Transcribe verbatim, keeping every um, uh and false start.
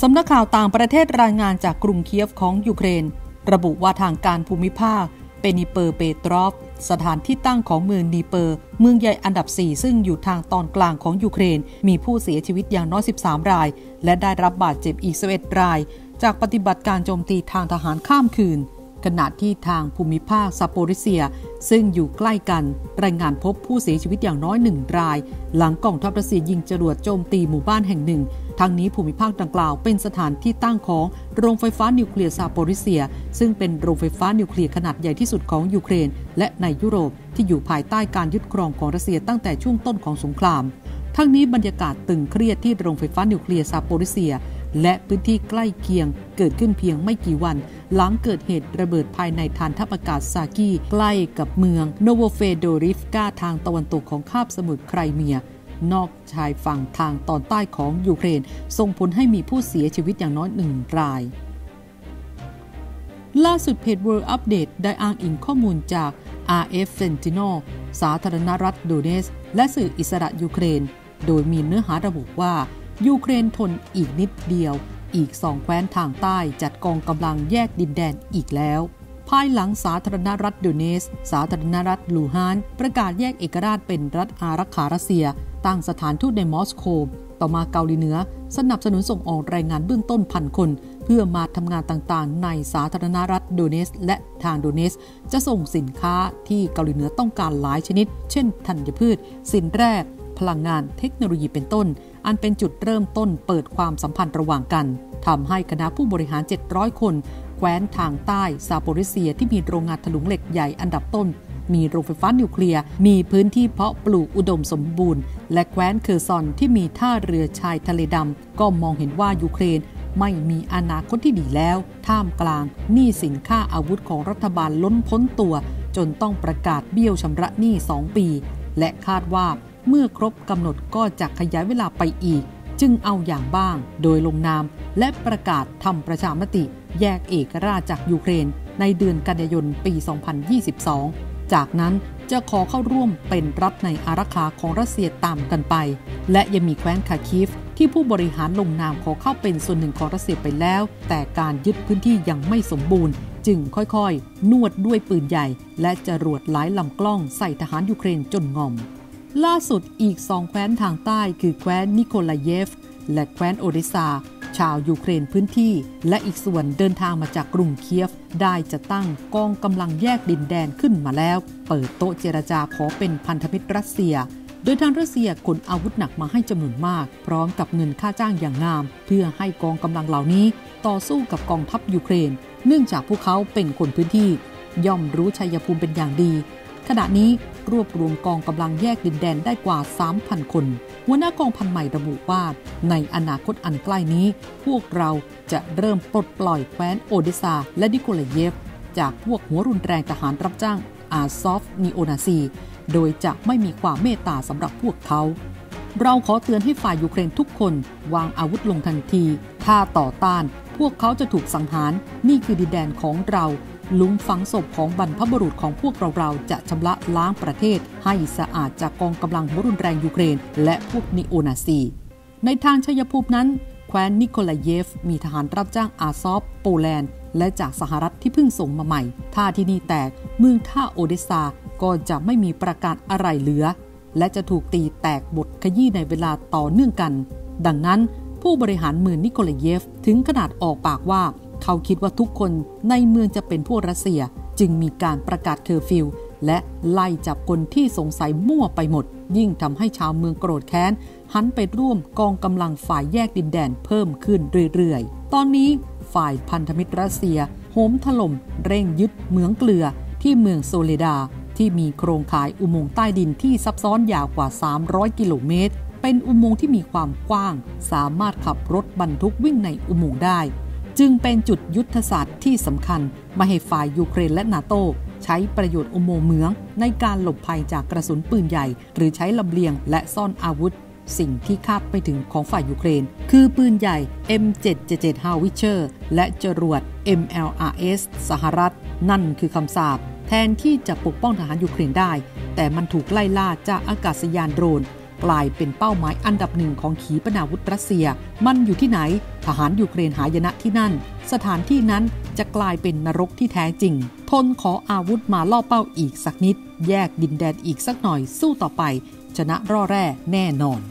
สำนักข่าวต่างประเทศรายงานจากกรุงเคียฟของยูเครนระบุว่าทางการภูมิภาคเปนิเปอร์เปตรอฟสถานที่ตั้งของเมืองดีเปอร์เมืองใหญ่อันดับสี่ซึ่งอยู่ทางตอนกลางของยูเครนมีผู้เสียชีวิตอย่างน้อยสิบสามรายและได้รับบาดเจ็บอีกสิบเอ็ดรายจากปฏิบัติการโจมตีทางทหารข้ามคืนขณะที่ทางภูมิภาคซาโปริเซียซึ่งอยู่ใกล้กันรายงานพบผู้เสียชีวิตอย่างน้อยหนึ่งรายหลังกองทัพรัสเซียยิงจรวดโจมตีหมู่บ้านแห่งหนึ่งทั้งนี้ภูมิภาคดังกล่าวเป็นสถานที่ตั้งของโรงไฟฟ้านิวเคลียร์ซาโปริเซียซึ่งเป็นโรงไฟฟ้านิวเคลียร์ขนาดใหญ่ที่สุดของยูเครนและในยุโรปที่อยู่ภายใต้การยึดครองของรัสเซียตั้งแต่ช่วงต้นของสงครามทั้งนี้บรรยากาศตึงเครียดที่โรงไฟฟ้านิวเคลียร์ซาโปริเซียและพื้นที่ใกล้เคียงเกิดขึ้นเพียงไม่กี่วันหลังเกิดเหตุระเบิดภายในฐานทัพอากาศซากีใกล้กับเมืองโนโวเฟโดริฟกาทางตะวันตกของคาบสมุทรไครเมียนอกชายฝั่งทางตอนใต้ของยูเครนส่งผลให้มีผู้เสียชีวิตอย่างน้อยหนึ่งรายล่าสุดเพจ World Update ได้อ้างอิงข้อมูลจาก อาร์ เอฟ Sentinel สาธารณรัฐโดเนสและสื่ออิสระยูเครนโดยมีเนื้อหาระบุว่ายูเครนทนอีกนิดเดียวอีกสองแคว้นทางใต้จัดกองกำลังแยกดินแดนอีกแล้วภายหลังสาธารณรัฐโดเนสสาธารณรัฐลูฮานประกาศแยกเอกราชเป็นรัฐอารักขารัสเซียตั้งสถานทูตในมอสโกต่อมาเกาหลีเหนือสนับสนุนส่งออกแรงงานเบื้องต้นพันคนเพื่อมาทำงานต่างๆในสาธารณรัฐโดเนสและทางโดเนสจะส่งสินค้าที่เกาหลีเหนือต้องการหลายชนิดเช่นธัญพืชสินแร่พลังงานเทคโนโลยีเป็นต้นอันเป็นจุดเริ่มต้นเปิดความสัมพันธ์ระหว่างกันทำให้คณะผู้บริหารเจ็ดร้อยคนแคว้นทางใต้ซาโปริเซียที่มีโรงงานถลุงเหล็กใหญ่อันดับต้นมีโรงไฟฟ้านิวเคลียร์มีพื้นที่เพาะปลูกอุดมสมบูรณ์และแคว้นเคอร์ซอนที่มีท่าเรือชายทะเลดำก็มองเห็นว่ายูเครนไม่มีอนาคตที่ดีแล้วท่ามกลางหนี้สินค่าอาวุธของรัฐบาลล้นพ้นตัวจนต้องประกาศเบี้ยวชำระหนี้สองปีและคาดว่าเมื่อครบกำหนดก็จะขยายเวลาไปอีกจึงเอาอย่างบ้างโดยลงนามและประกาศทำประชามติแยกเอกราชจากยูเครนในเดือนกันยายนปีสองพันยี่สิบสองจากนั้นจะขอเข้าร่วมเป็นรัฐในอารักขาของรัสเซียตามกันไปและยังมีแคว้นคาคิฟที่ผู้บริหารลงนามขอเข้าเป็นส่วนหนึ่งของรัสเซียไปแล้วแต่การยึดพื้นที่ยังไม่สมบูรณ์จึงค่อยๆนวดด้วยปืนใหญ่และจรวดหลายลำกล้องใส่ทหารยูเครนจนงอมล่าสุดอีกสองแคว้นทางใต้คือแคว้นนิโคลาเยฟและแคว้นโอเดซาชาวยูเครนพื้นที่และอีกส่วนเดินทางมาจากกรุงเคียฟได้จะตั้งกองกำลังแยกดินแดนขึ้นมาแล้วเปิดโต๊ะเจรจาขอเป็นพันธมิตรรัสเซียโดยทางรัสเซียขนอาวุธหนักมาให้จำนวนมากพร้อมกับเงินค่าจ้างอย่างงามเพื่อให้กองกำลังเหล่านี้ต่อสู้กับกองทัพยูเครนเนื่องจากพวกเขาเป็นคนพื้นที่ย่อมรู้ชัยภูมิเป็นอย่างดีขณะนี้รวบรวมกองกำลังแยกดินแดนได้กว่า สามพัน คนหัวหน้ากองพันใหม่ระบุว่าในอนาคตอันใกล้นี้พวกเราจะเริ่มปลดปล่อยแคว้นโอเดซาและนิโคลาเยฟจากพวกหัวรุนแรงทหารรับจ้างอาซอฟนิโอนาซีโดยจะไม่มีความเมตตาสำหรับพวกเขาเราขอเตือนให้ฝ่ายยูเครนทุกคนวางอาวุธลงทันทีถ้าต่อต้านพวกเขาจะถูกสังหารนี่คือดินแดนของเราหลุมฝังศพของบรรพบุรุษของพวกเราเราจะชำระล้างประเทศให้สะอาดจากกองกำลังหัวรุนแรงยูเครนและพวกนิโอนาซีในทางชัยภูมินั้นแคว้นนิโคลาเยฟมีทหารรับจ้างอาซอฟโปแลนด์และจากสหรัฐที่เพิ่งส่งมาใหม่ถ้าที่นี่แตกเมืองท่าโอเดซาก็จะไม่มีประกาศอะไรเหลือและจะถูกตีแตกบทขยี้ในเวลาต่อเนื่องกันดังนั้นผู้บริหารเมืองนิโคลาเยฟถึงขนาดออกปากว่าเขาคิดว่าทุกคนในเมืองจะเป็นพวกรัสเซียจึงมีการประกาศเคอร์ฟิวและไล่จับคนที่สงสัยมั่วไปหมดยิ่งทำให้ชาวเมืองโกรธแค้นหันไปร่วมกองกำลังฝ่ายแยกดินแดนเพิ่มขึ้นเรื่อยๆตอนนี้ฝ่ายพันธมิตรรัสเซียโหมถล่มเร่งยึดเหมืองเกลือที่เมืองโซเลดาที่มีโครงข่ายอุโมงค์ใต้ดินที่ซับซ้อนยาวกว่าสามร้อยกิโลเมตรเป็นอุโมงค์ที่มีความกว้างสามารถขับรถบรรทุกวิ่งในอุโมงค์ได้จึงเป็นจุดยุทธศาสตร์ที่สำคัญมาให้ฝ่ายยูเครนและนาโต้ใช้ประโยชน์อุโมงค์เมืองในการหลบภัยจากกระสุนปืนใหญ่หรือใช้ลำเลียงและซ่อนอาวุธสิ่งที่คาดไม่ถึงของฝ่ายยูเครนคือปืนใหญ่ เอ็ม เจ็ด เจ็ด เจ็ด Howitzer และจรวด เอ็ม แอล อาร์ เอส สหรัฐนั่นคือคำสาปแทนที่จะปกป้องทหารยูเครนได้แต่มันถูกไล่ล่าจากอากาศยานโดรน กลายเป็นเป้าหมายอันดับหนึ่งของขีปนาวุธรัสเซียมันอยู่ที่ไหนทหารยูเครนหายนะที่นั่นสถานที่นั้นจะกลายเป็นนรกที่แท้จริงทนขออาวุธมาล่อเป้าอีกสักนิดแยกดินแดนอีกสักหน่อยสู้ต่อไปชนะร่อแร่แน่นอน